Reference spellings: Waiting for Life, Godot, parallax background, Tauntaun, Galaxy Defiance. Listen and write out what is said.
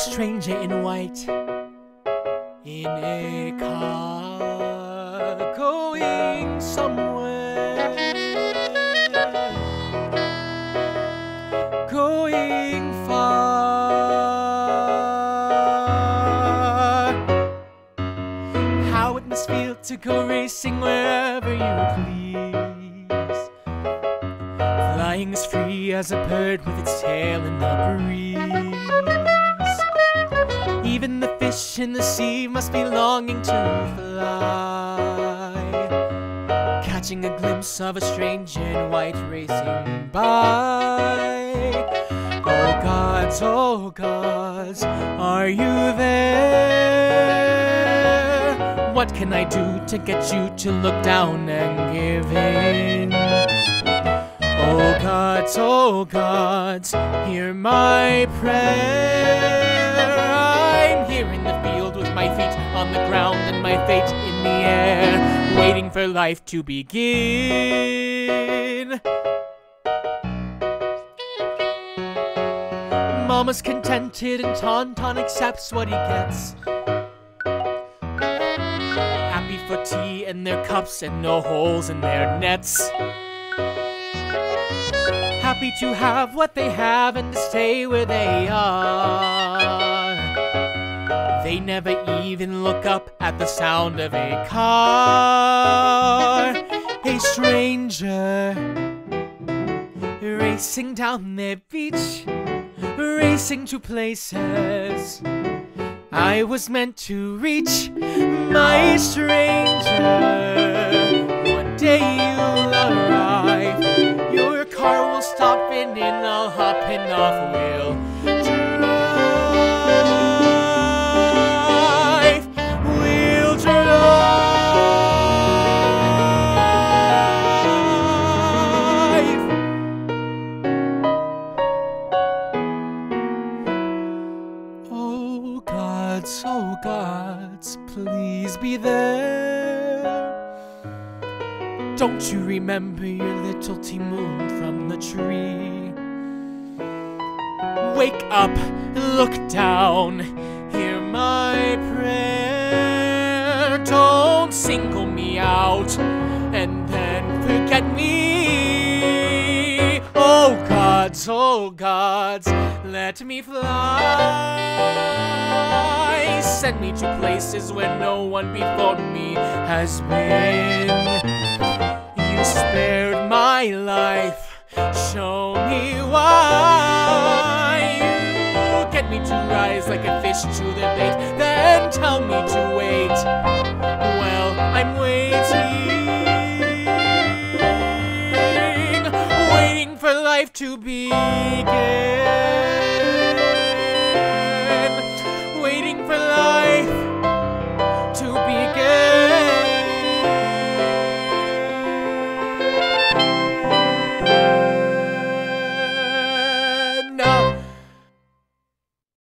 stranger in white in a car going somewhere, going far. How it must feel to go racing wherever you please. Flying as free as a bird with its tail in the breeze. Even the fish in the sea must be longing to fly, catching a glimpse of a stranger in white racing by. Oh gods, are you there? What can I do to get you to look down and give in? Oh gods, hear my prayer. My feet on the ground and my fate in the air, waiting for life to begin. Mama's contented and Tauntaun accepts what he gets, happy for tea in their cups and no holes in their nets, happy to have what they have and to stay where they are. They never even look up at the sound of a car. A stranger racing down their beach, racing to places I was meant to reach. My stranger, one day you'll arrive. Your car will stop and in, I'll hop and off we'll oh gods, please be there. Don't you remember your little Timon from the tree? Wake up, look down, hear my prayer. Don't single me out and then forget me. Oh gods, let me fly. Send me to places where no one before me has been. You spared my life, show me why. You get me to rise like a fish to the bait, then tell me to wait. Well, I'm waiting, waiting for life to begin.